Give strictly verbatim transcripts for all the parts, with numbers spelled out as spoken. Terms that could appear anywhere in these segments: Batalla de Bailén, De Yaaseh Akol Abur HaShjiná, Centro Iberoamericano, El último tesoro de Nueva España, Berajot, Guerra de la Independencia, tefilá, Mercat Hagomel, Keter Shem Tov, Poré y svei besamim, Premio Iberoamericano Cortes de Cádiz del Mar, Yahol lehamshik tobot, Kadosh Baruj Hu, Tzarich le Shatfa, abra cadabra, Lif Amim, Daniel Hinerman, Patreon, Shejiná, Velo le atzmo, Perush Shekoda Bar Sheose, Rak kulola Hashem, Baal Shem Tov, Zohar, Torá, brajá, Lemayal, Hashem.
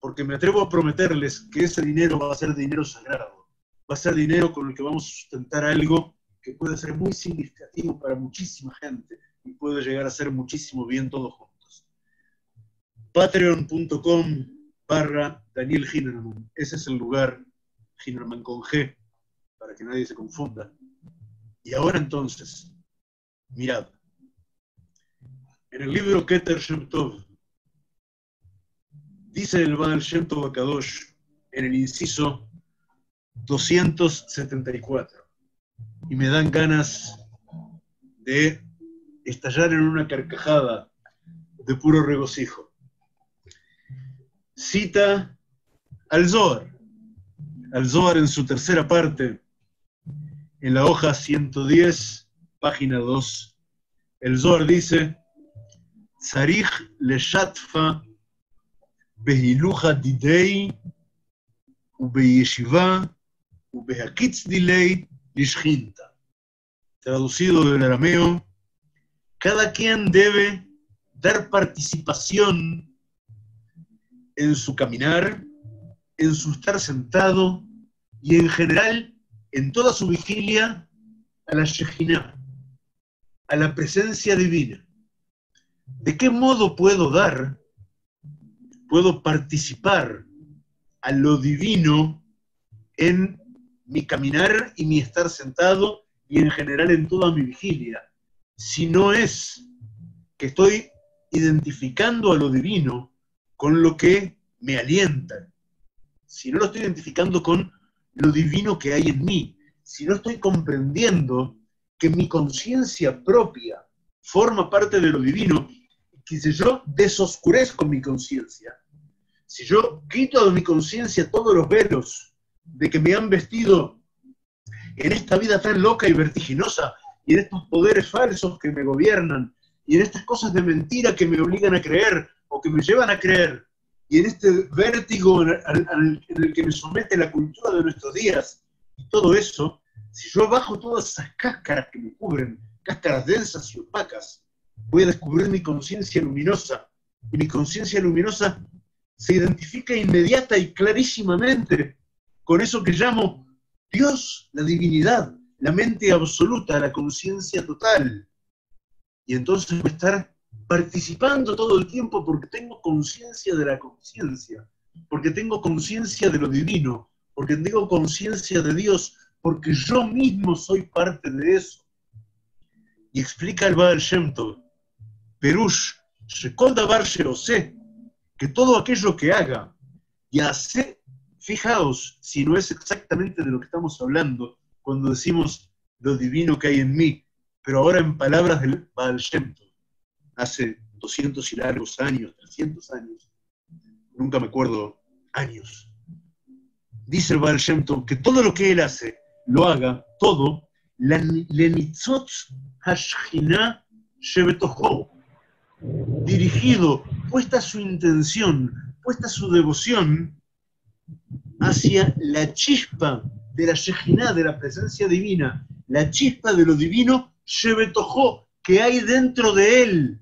porque me atrevo a prometerles que ese dinero va a ser dinero sagrado, va a ser dinero con el que vamos a sustentar algo que puede ser muy significativo para muchísima gente y puede llegar a hacer muchísimo bien todos juntos. Patreon punto com barra Daniel Hinerman, ese es el lugar, Hinerman con G, para que nadie se confunda. Y ahora entonces, mirad, en el libro Keter Shem Tov, dice el Baal Shem Tov a Kadosh en el inciso doscientos setenta y cuatro, y me dan ganas de estallar en una carcajada de puro regocijo. Cita al Zohar, al Zohar en su tercera parte, en la hoja ciento diez, página dos, el Zohar dice: Tzarich le Shatfa behiluja didei ubeyeshiva ubehakitz dilei lishkinta. Traducido del arameo: cada quien debe dar participación en su caminar, en su estar sentado y en general en toda su vigilia a la Shejiná, a la presencia divina. ¿De qué modo puedo dar, puedo participar a lo divino en mi caminar y mi estar sentado y en general en toda mi vigilia? Si no es que estoy identificando a lo divino con lo que me alienta, si no lo estoy identificando con lo divino que hay en mí, si no estoy comprendiendo que mi conciencia propia forma parte de lo divino, que si yo desoscurezco mi conciencia, si yo quito de mi conciencia todos los velos de que me han vestido en esta vida tan loca y vertiginosa, y en estos poderes falsos que me gobiernan, y en estas cosas de mentira que me obligan a creer, o que me llevan a creer, y en este vértigo en el, en el que me somete la cultura de nuestros días, y todo eso, si yo bajo todas esas cáscaras que me cubren, cáscaras densas y opacas, voy a descubrir mi conciencia luminosa, y mi conciencia luminosa se identifica inmediata y clarísimamente con eso que llamo Dios, la divinidad, la mente absoluta, la conciencia total, y entonces voy a estar participando todo el tiempo porque tengo conciencia de la conciencia, porque tengo conciencia de lo divino, porque tengo conciencia de Dios, porque yo mismo soy parte de eso. Y explica el Baal Shem Tov, Perush Shekoda Bar Sheose, que todo aquello que haga, y hace, fijaos, si no es exactamente de lo que estamos hablando cuando decimos lo divino que hay en mí, pero ahora en palabras del Baal Shem Tov, hace doscientos y largos años, trescientos años, nunca me acuerdo, años, dice el Baal Shem Tov que todo lo que él hace, lo haga, todo, le mitzvot Hashjiná Shebetojó, dirigido, puesta su intención, puesta su devoción hacia la chispa de la Shejiná, de la presencia divina, la chispa de lo divino Shebetojó, que hay dentro de él.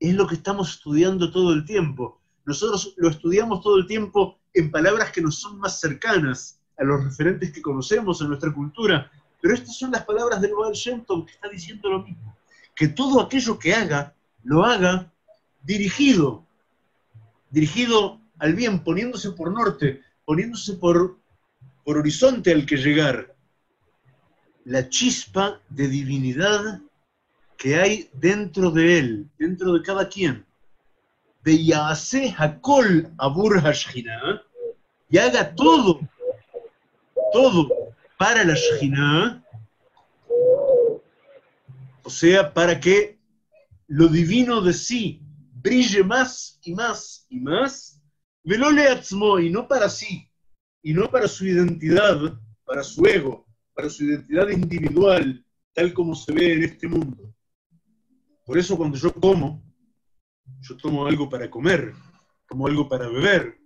Es lo que estamos estudiando todo el tiempo. Nosotros lo estudiamos todo el tiempo en palabras que nos son más cercanas a los referentes que conocemos en nuestra cultura, pero estas son las palabras del Baal Shem Tov, que está diciendo lo mismo, que todo aquello que haga, lo haga dirigido, dirigido al bien, poniéndose por norte, poniéndose por, por horizonte al que llegar, la chispa de divinidad que hay dentro de él, dentro de cada quien. De Yaaseh Akol Abur HaShjiná, y haga todo, todo para la Shejiná, o sea, para que lo divino de sí brille más y más y más, Velo le atzmo, y no para sí, y no para su identidad, para su ego, para su identidad individual, tal como se ve en este mundo. Por eso cuando yo como, yo tomo algo para comer, tomo algo para beber,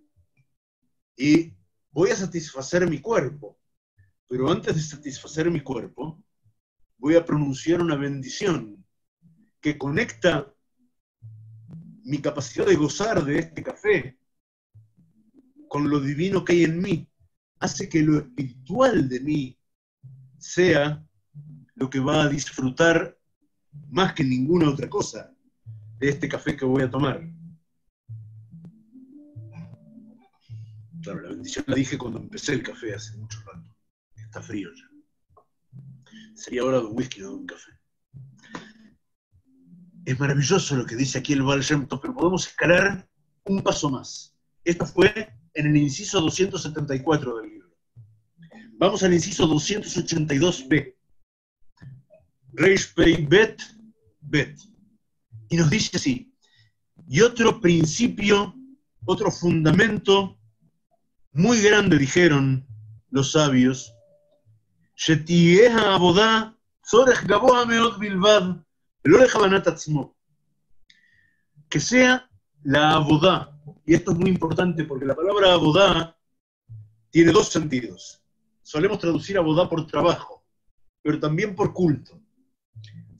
y voy a satisfacer mi cuerpo. Pero antes de satisfacer mi cuerpo, voy a pronunciar una bendición que conecta mi capacidad de gozar de este café con lo divino que hay en mí, hace que lo espiritual de mí sea lo que va a disfrutar más que ninguna otra cosa de este café que voy a tomar. Claro, la bendición la dije cuando empecé el café hace mucho rato. Está frío ya. Sería hora de un whisky o de un café. Es maravilloso lo que dice aquí el Baal Shem Tov, pero podemos escalar un paso más. Esto fue en el inciso doscientos setenta y cuatro del libro. Vamos al inciso doscientos ochenta y dos b. Reishpey Bet, Bet. Y nos dice así: y otro principio, otro fundamento muy grande dijeron los sabios, Shetieha abodá, Zorech gaboa meot bilvad, que sea la abodá, y esto es muy importante porque la palabra abodá tiene dos sentidos. Solemos traducir abodá por trabajo, pero también por culto.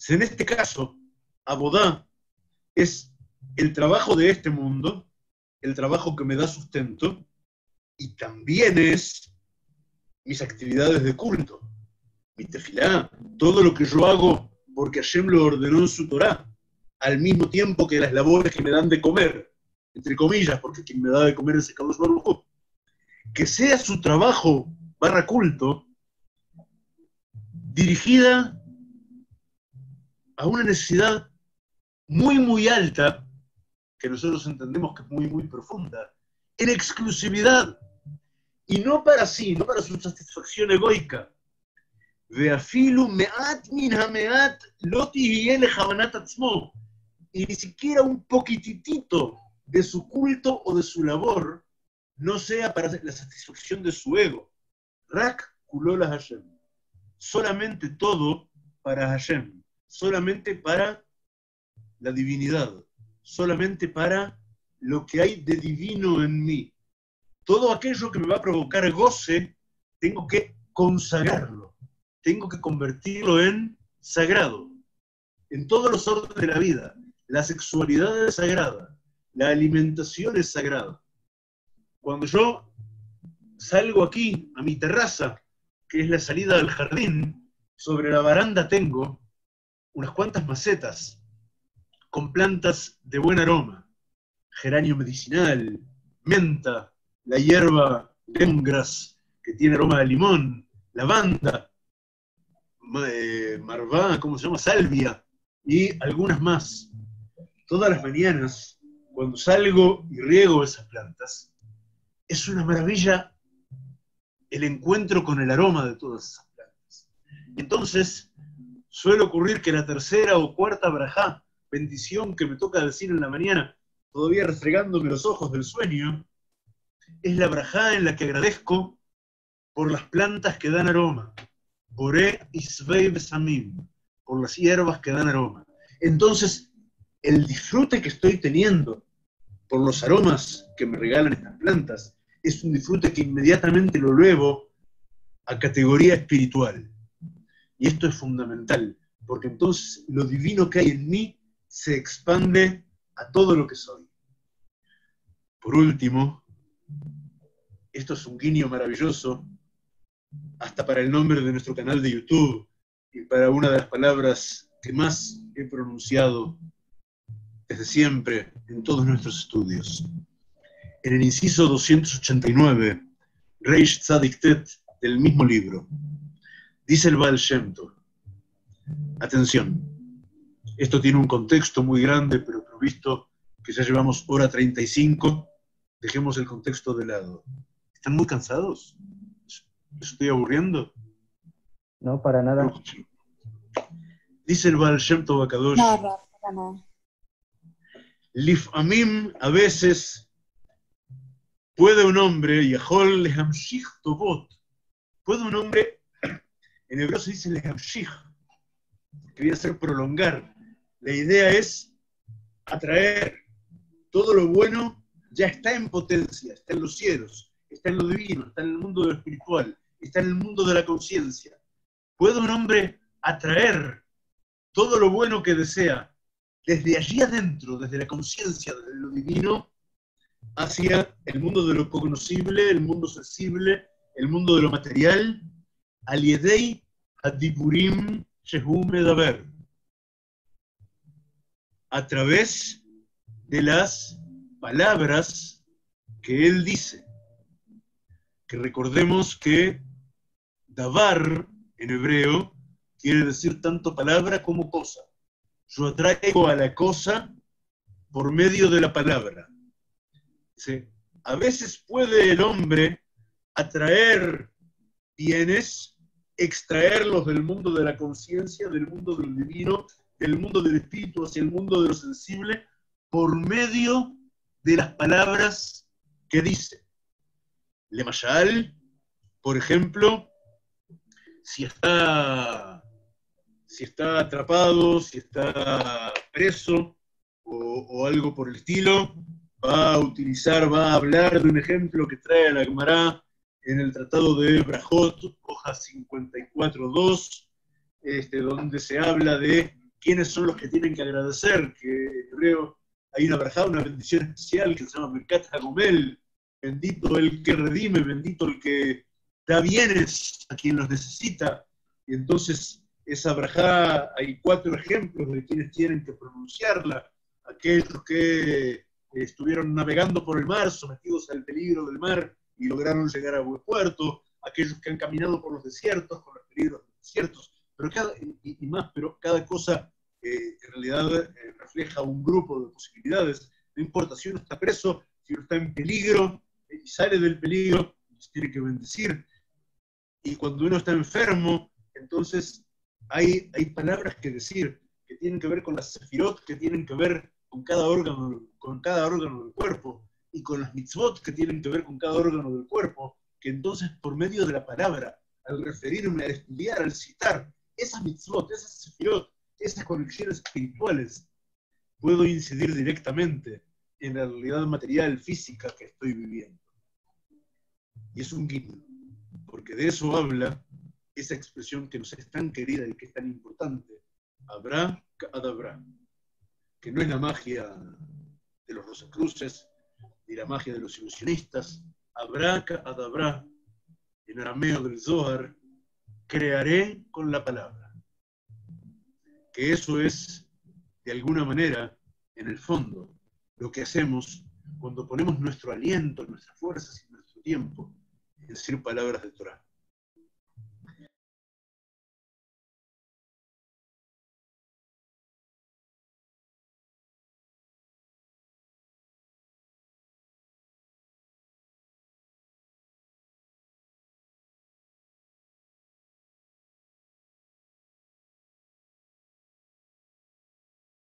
En este caso, abodá es el trabajo de este mundo, el trabajo que me da sustento, y también es mis actividades de culto, mi tefilá, todo lo que yo hago porque Hashem lo ordenó en su Torá, al mismo tiempo que las labores que me dan de comer, entre comillas, porque quien me da de comer es el Kadosh Baruj Hu. Que sea su trabajo barra culto dirigida a una necesidad muy, muy alta, que nosotros entendemos que es muy, muy profunda, en exclusividad, y no para sí, no para su satisfacción egoica, y ni siquiera un poquititito de su culto o de su labor no sea para la satisfacción de su ego. Rak kulola Hashem. Solamente todo para Hashem. Solamente para la divinidad. Solamente para lo que hay de divino en mí. Todo aquello que me va a provocar goce, tengo que consagrarlo. Tengo que convertirlo en sagrado. En todos los órdenes de la vida. La sexualidad es sagrada. La alimentación es sagrada. Cuando yo salgo aquí, a mi terraza, que es la salida al jardín, sobre la baranda tengo unas cuantas macetas con plantas de buen aroma. Geranio medicinal, menta, la hierba lemongrass, que tiene aroma de limón, lavanda, marvá, ¿cómo se llama? Salvia, y algunas más. Todas las mañanas, cuando salgo y riego esas plantas, es una maravilla el encuentro con el aroma de todas esas plantas. Entonces, suele ocurrir que la tercera o cuarta brajá, bendición que me toca decir en la mañana, todavía restregándome los ojos del sueño, es la brajá en la que agradezco por las plantas que dan aroma. Poré y svei besamim, por las hierbas que dan aroma. Entonces, el disfrute que estoy teniendo por los aromas que me regalan estas plantas es un disfrute que inmediatamente lo elevo a categoría espiritual. Y esto es fundamental, porque entonces lo divino que hay en mí se expande a todo lo que soy. Por último, esto es un guiño maravilloso hasta para el nombre de nuestro canal de YouTube y para una de las palabras que más he pronunciado desde siempre en todos nuestros estudios. En el inciso doscientos ochenta y nueve, Reish Zadik tet del mismo libro, dice el Baal Shem Tov. Atención, esto tiene un contexto muy grande, pero visto que ya llevamos hora treinta y cinco, dejemos el contexto de lado. ¿Están muy cansados? ¿Estoy aburriendo? No, para nada. No. Dice el Baal Shem Tov Akadosh. No, no, no. Lif Amim, a veces, puede un hombre, Yahol lehamshik tobot, puede un hombre, en hebreo se dice lehamshik, que viene a ser prolongar. La idea es atraer todo lo bueno. Ya está en potencia, está en los cielos, está en lo divino, está en el mundo de lo espiritual, está en el mundo de la conciencia. ¿Puede un hombre atraer todo lo bueno que desea desde allí adentro, desde la conciencia, desde lo divino? hacia el mundo de lo cognoscible, el mundo sensible, el mundo de lo material, al yedei hadiburim shehu medaber, a través de las palabras que él dice. Que recordemos que davar en hebreo quiere decir tanto palabra como cosa. Yo atraigo a la cosa por medio de la palabra. ¿Sí? A veces puede el hombre atraer bienes, extraerlos del mundo de la conciencia, del mundo del divino, del mundo del espíritu hacia el mundo de lo sensible, por medio de las palabras que dice. Lemayal, por ejemplo, si está, si está atrapado, si está preso o, o algo por el estilo, va a utilizar, va a hablar de un ejemplo que trae la Gemara en el tratado de Berajot, hoja cincuenta y cuatro punto dos, este, donde se habla de quiénes son los que tienen que agradecer, que en hebreo hay una brajá, una bendición especial que se llama Mercat Hagomel, bendito el que redime, bendito el que da bienes a quien los necesita. Y entonces, esa brajá, hay cuatro ejemplos de quienes tienen que pronunciarla. Aquellos que estuvieron navegando por el mar, sometidos al peligro del mar, y lograron llegar a buen puerto. Aquellos que han caminado por los desiertos, con los peligros de los desiertos. Pero cada, y, y más, pero cada cosa eh, en realidad eh, refleja un grupo de posibilidades. No importa si uno está preso, si uno está en peligro, y sale del peligro, se tiene que bendecir. Y cuando uno está enfermo, entonces hay, hay palabras que decir, que tienen que ver con las sefirot, que tienen que ver con cada órgano, con cada órgano del cuerpo, y con las mitzvot, que tienen que ver con cada órgano del cuerpo, que entonces por medio de la palabra, al referirme, al estudiar, al citar, esas mitzvot, esas sefirot, esas conexiones espirituales, puedo incidir directamente en la realidad material, física que estoy viviendo. Y es un guiño, porque de eso habla esa expresión que nos es tan querida y que es tan importante, abra cadabra, que no es la magia de los rosacruces, ni la magia de los ilusionistas. Abra cadabra, en arameo del Zohar, crearé con la palabra. Que eso es, de alguna manera, en el fondo, lo que hacemos cuando ponemos nuestro aliento, nuestras fuerzas y nuestro tiempo en decir palabras de Torá.